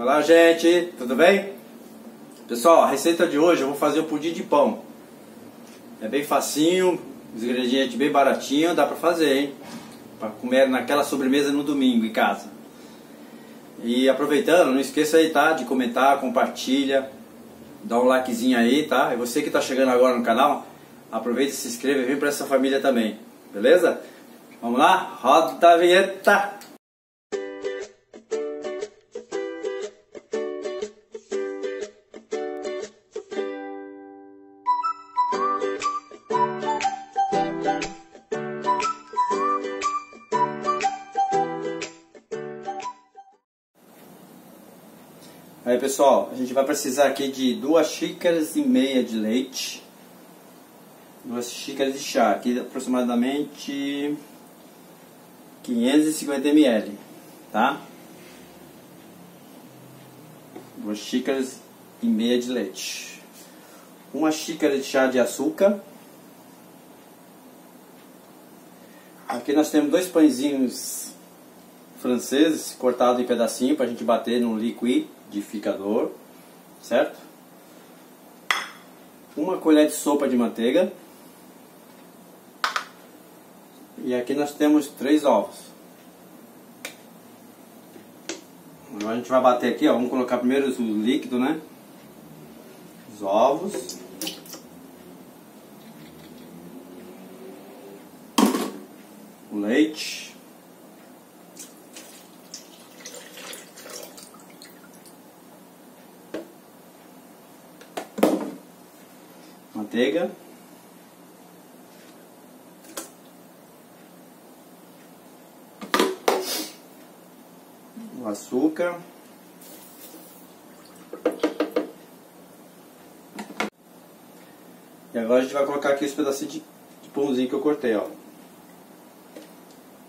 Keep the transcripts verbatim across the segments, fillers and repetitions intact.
Olá, gente, tudo bem? Pessoal, a receita de hoje eu vou fazer o pudim de pão. É bem facinho, os ingredientes bem baratinhos, dá pra fazer, hein? Pra comer naquela sobremesa no domingo em casa. E aproveitando, não esqueça aí, tá? De comentar, compartilha, dá um likezinho aí, tá? E você que tá chegando agora no canal, aproveita e se inscreva e vem pra essa família também, beleza? Vamos lá? Roda a vinheta! Aí, pessoal, a gente vai precisar aqui de duas xícaras e meia de leite, duas xícaras de chá, aqui aproximadamente quinhentos e cinquenta mililitros, tá? Duas xícaras e meia de leite, uma xícara de chá de açúcar. Aqui nós temos dois pãezinhos franceses cortados em pedacinho para a gente bater num liquidificador, certo? Uma colher de sopa de manteiga. E aqui nós temos três ovos. Agora a gente vai bater aqui, ó. Vamos colocar primeiro o líquido, né? Os ovos. O leite. Manteiga. O açúcar. E agora a gente vai colocar aqui os pedacinhos de, de pãozinho que eu cortei, ó.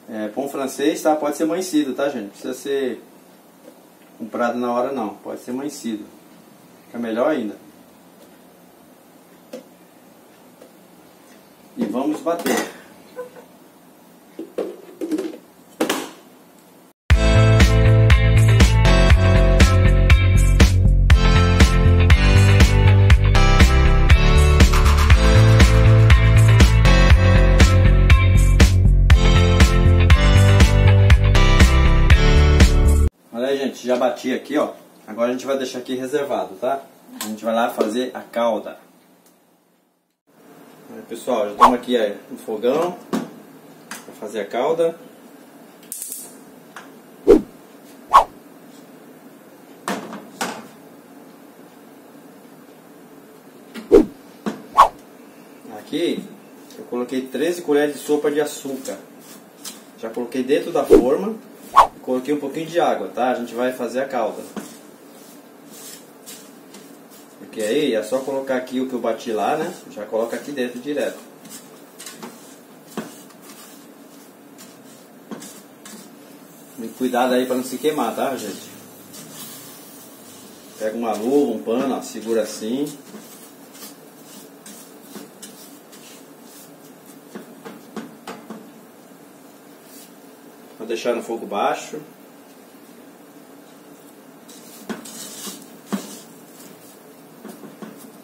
É, pão francês, tá? Pode ser mancido, tá, gente? Não precisa ser comprado na hora, não. Pode ser mancido. Fica melhor ainda. E vamos bater. Já bati aqui, ó. Agora a gente vai deixar aqui reservado, tá? A gente vai lá fazer a calda. Aí, pessoal, já estamos aqui aí, no fogão para fazer a calda. Aqui eu coloquei treze colheres de sopa de açúcar. Já coloquei dentro da forma. Coloquei um pouquinho de água, tá? A gente vai fazer a calda. Porque aí é só colocar aqui o que eu bati lá, né? Já coloca aqui dentro direto. Muito cuidado aí pra não se queimar, tá, gente? Pega uma luva, um pano, ó, segura assim. Vou deixar no fogo baixo.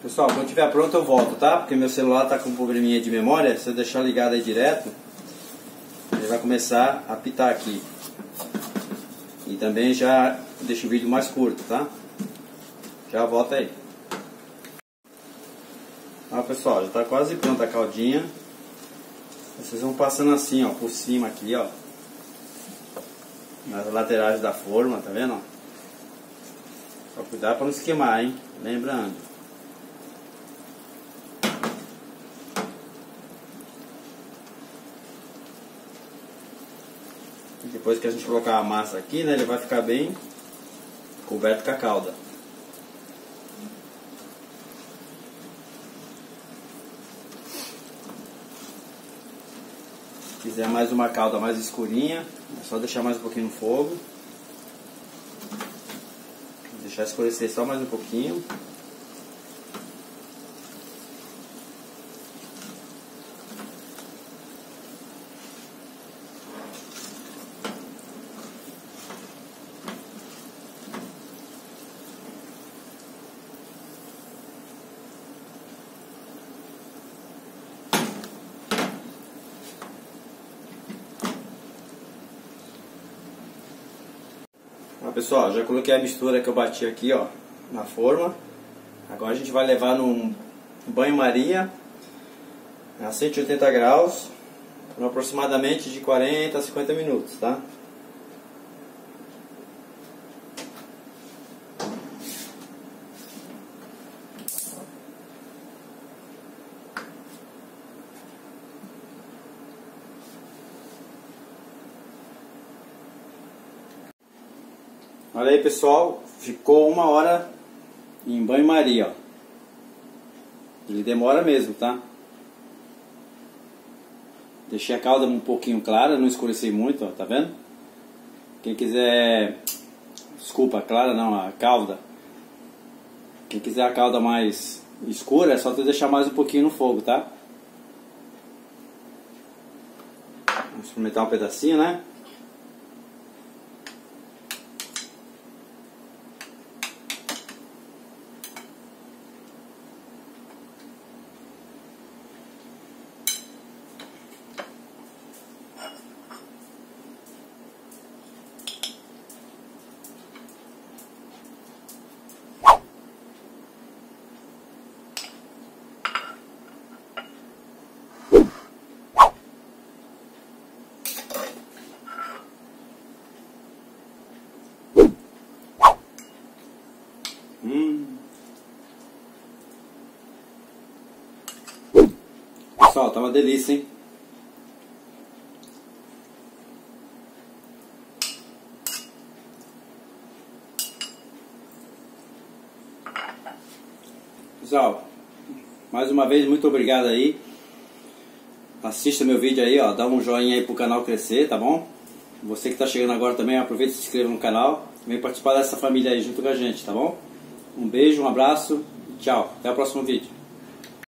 Pessoal, quando tiver pronto eu volto, tá? Porque meu celular tá com um probleminha de memória. Se eu deixar ligado aí direto, ele vai começar a apitar aqui. E também já deixo o vídeo mais curto, tá? Já volto aí. Ó, pessoal, já tá quase pronta a caldinha. Vocês vão passando assim, ó, por cima aqui, ó, nas laterais da forma, tá vendo? Só cuidar pra não se queimar, hein? Lembrando. E depois que a gente colocar a massa aqui, né? Ele vai ficar bem coberto com a calda. Se quiser mais uma calda mais escurinha, é só deixar mais um pouquinho no fogo. Vou deixar escurecer só mais um pouquinho. Ó, pessoal, já coloquei a mistura que eu bati aqui, ó, na forma. Agora a gente vai levar num banho-maria a cento e oitenta graus por aproximadamente de quarenta a cinquenta minutos, tá? Olha aí, pessoal, ficou uma hora em banho-maria, ó. Ele demora mesmo, tá? Deixei a calda um pouquinho clara, não escureci muito, ó, tá vendo? Quem quiser... Desculpa, clara não, a calda. Quem quiser a calda mais escura, é só tu deixar mais um pouquinho no fogo, tá? Vamos experimentar um pedacinho, né? Hum. Pessoal, tá uma delícia, hein? Pessoal, mais uma vez, muito obrigado aí. Assista meu vídeo aí, ó. Dá um joinha aí pro canal crescer, tá bom? Você que tá chegando agora também, aproveita e se inscreva no canal. Vem participar dessa família aí junto com a gente, tá bom? Um beijo, um abraço, tchau. Até o próximo vídeo.